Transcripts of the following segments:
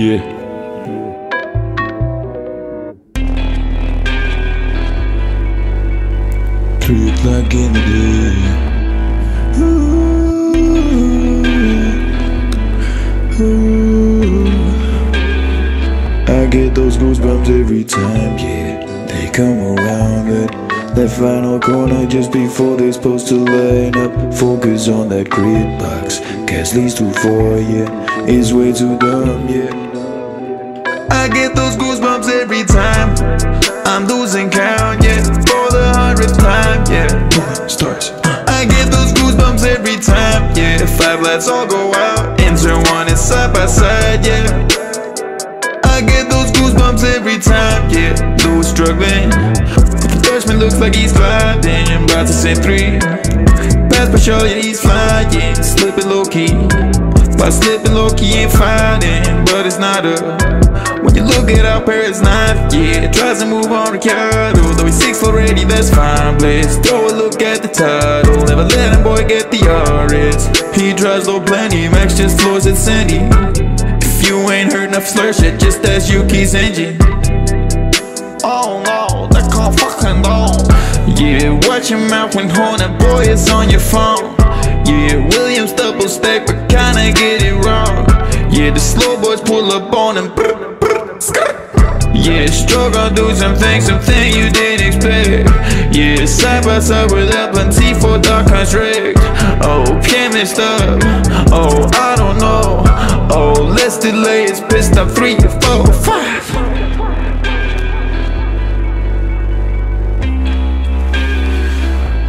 Yeah. Like in the day. Ooh, ooh. I get those goosebumps every time, yeah. They come around at that final corner just before they're supposed to line up. Focus on that grid box, cast leads to four, yeah. It's way too dumb, yeah. I get those goosebumps every time. I'm losing count, yeah. Time, yeah, stars. I get those goosebumps every time, yeah. Five lights all go out and turn one is side by side, yeah. I get those goosebumps every time, yeah. Lou's struggling, the freshman looks like he's gliding. About to say three, pass by Charlotte, he's flying. Slipping low-key, by slipping low-key and finding. But it's not a when you look at our parents' knife, yeah, it tries to move on Ricardo. Though he's 6 already, that's fine, please. Throw a look at the title, never let him boy get the RS. He drives low plenty, Max just floors at Sandy. If you ain't heard enough slur shit, just ask Yuki's engine. Oh no, that car fucking long. Yeah, watch your mouth when horn, that boy is on your phone. Yeah, Williams double stack, but kinda get it wrong. Yeah, the slow boys pull up on him. Yeah, struggle do something you didn't expect. Yeah, side by side with plenty for the contract. Oh, can't messed up. Oh, I don't know. Oh, let's delay. It's pissed off 3, 4, 5.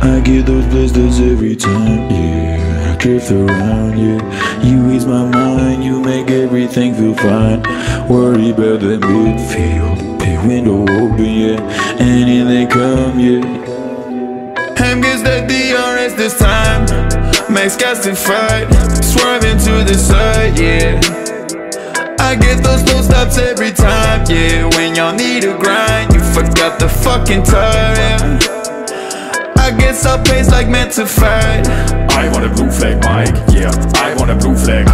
I get those blisters every time, yeah. I drift around, yeah. You ease my mind, you make everything feel fine. Worry about the midfield, big window open, yeah. And in they come, yeah. Ham gets that DRS this time. Max got to fight, swerving to the side, yeah. I get those slow stops every time, yeah. When y'all need a grind, you forgot the fucking time, yeah. I guess I'll pace like meant to fight. I want a blue flag, Mike, yeah, I want a blue flag.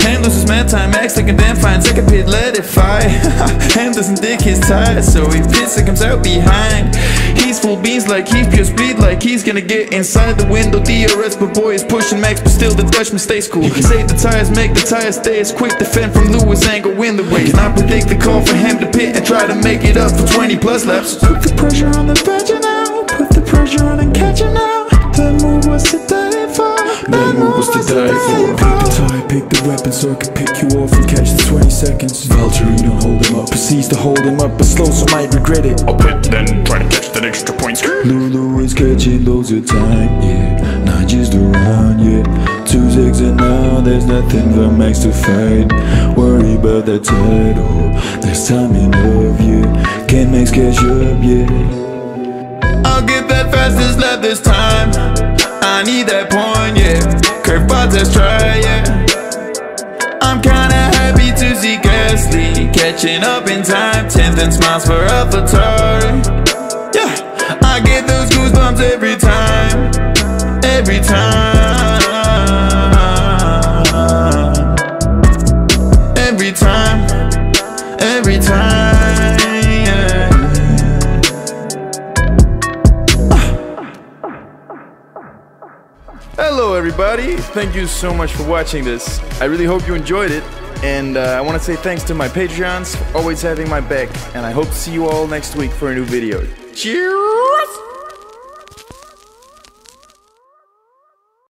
Ham loses man time, Max like a damn fine. Second pit, let it fly. Ham doesn't dig his tires, so he pits and comes out behind. He's full beans like he's pure speed, like he's gonna get inside the window. DRS, but boy is pushing Max, but still the Dutchman stays cool. Save the tires, make the tires stay as quick. Defend from Lewis, and go win the race. And I predict the call for Ham to pit and try to make it up for 20 plus laps. Put the pressure on the badger now. Pressure on and catch it now. That move was to die for. That move was to die for. Pick the tie, pick the weapon, so I can pick you off and catch the 20 seconds. Valterino hold him up, proceeds to hold him up, but slow, so might regret it. I'll pit then, try to catch that extra point. Lulu is catching loads of time, yeah. Not just around, yeah. 2 seconds and now there's nothing for Max to fight. Worry about that title, there's time enough, yeah. Can Max catch up, yeah. I'll get that fastest lap this time. I need that point, yeah. Curve by test try, yeah. I'm kinda happy to see Gasly catching up in time. 10th and smiles for AlphaTauri. Yeah, I get those goosebumps every time. Every time. Every time. Every time. Hello everybody, thank you so much for watching this. I really hope you enjoyed it, and I want to say thanks to my Patreons for always having my back, and I hope to see you all next week for a new video. Cheers!